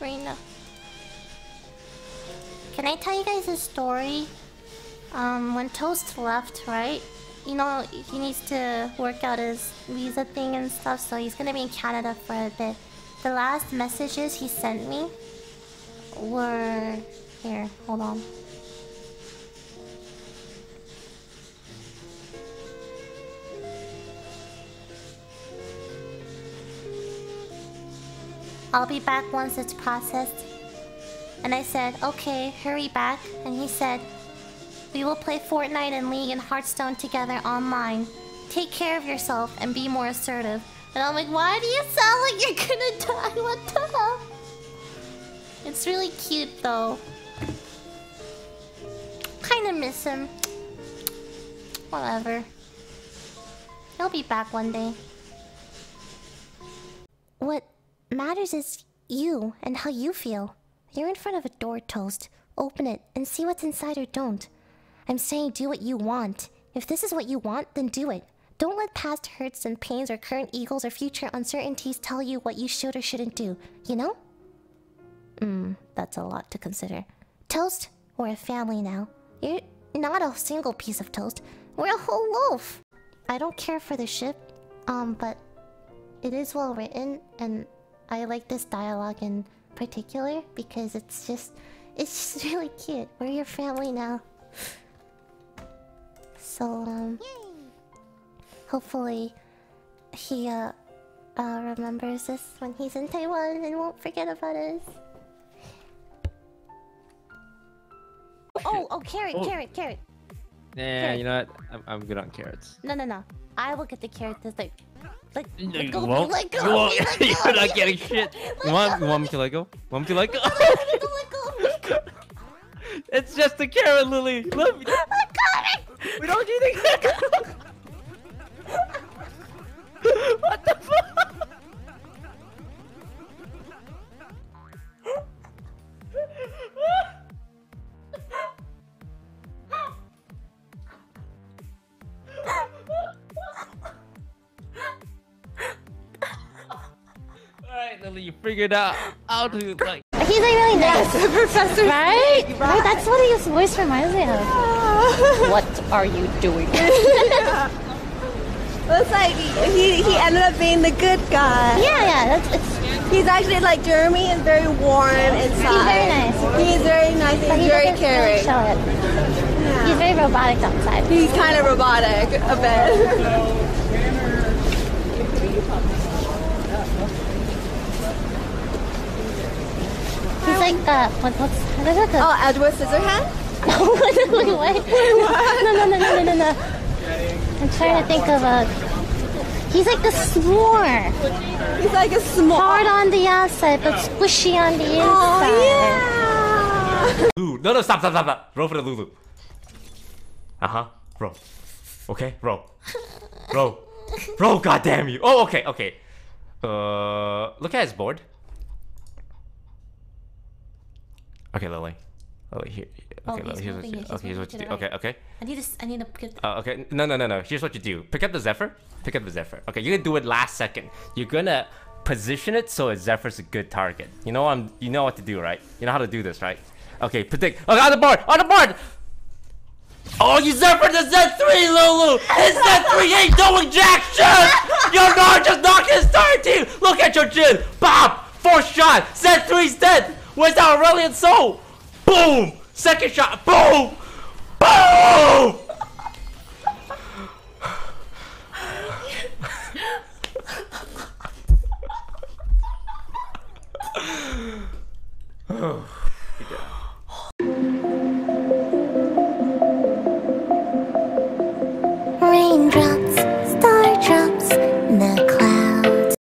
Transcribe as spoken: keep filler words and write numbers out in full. right now. Can I tell you guys a story? Um, when Toast left, right? You know, he needs to work out his visa thing and stuff, so he's gonna be in Canada for a bit. The last messages he sent me were... Here, hold on. I'll be back once it's processed. And I said, okay, hurry back. And he said, we will play Fortnite and League and Hearthstone together online. Take care of yourself and be more assertive. And I'm like, why do you sound like you're gonna die? What the hell? It's really cute though. Kinda miss him. Whatever. He'll be back one day. What matters is you and how you feel. You're in front of a door, Toast. Open it and see what's inside or don't. I'm saying do what you want. If this is what you want, then do it. Don't let past hurts and pains or current egos or future uncertainties tell you what you should or shouldn't do, you know? Mm, that's a lot to consider. Toast, we're a family now. You're not a single piece of toast. We're a whole loaf! I don't care for the ship, um, but it is well written, and I like this dialogue in particular because it's just... It's just really cute. We're your family now. So, um... Yay. Hopefully, he uh, uh, remembers this when he's in Taiwan and won't forget about us. Oh, oh, carrot, oh. carrot, carrot. Nah, carrot. You know what? I'm, I'm good on carrots. No, no, no. I will get the carrot this day. Like, no, let go, you won't. Let go, you won't. Let go. You're not getting shit. You want, you want me to let go? Want me to let go? Let go, let go, let go. It's just a carrot, Lily. Let me. Let go. We don't do the What the fuck? Alright, Lily, you figured out how to like. He's like really nice, yes, professor. Right? Right? Right? That's what his voice reminds me of. Yeah. What are you doing? Yeah. Well, it's like he he ended up being the good guy. Yeah, yeah. That's, it's... He's actually like Jeremy is very warm inside. He's very nice. He's very nice and he very caring. Really show it. Yeah. He's very robotic outside. He's kind of robotic a bit. He's like uh, what, what's what's the... Oh, Edward Scissorhands? Wait, wait, wait. What? No, no, no, no, no, no. I'm trying to think of a... He's like a s'more. He's like a s'more. Hard on the outside, but squishy on the inside. Oh, yeah! Ooh, no, no, stop, stop, stop, stop. Roll for the Lulu. Uh-huh. Roll. Okay, roll. Roll. Roll, goddamn you. Oh, okay, okay. Uh, look at his board. Okay, Lily. Lily, here. Okay, oh, look, here's, what you, here's okay, here's what you do. Right. Okay, okay. I need to. I need to get. Uh, okay, no, no, no, no. Here's what you do. Pick up the Zephyr. Pick up the Zephyr. Okay, you're gonna do it last second. You're gonna position it so a Zephyr's a good target. You know I'm. You know what to do, right? You know how to do this, right? Okay, predict. Oh, on the board. On the board. Oh, you Zephyr the Z three, Lulu. His Z three ain't doing jack shit. Your guard just knocked his entire team. Look at your chin. Bob. Fourth shot. Z three's dead. Where's that Aurelion Sol? Boom. Second shot, boom! Boom! Oh, yeah.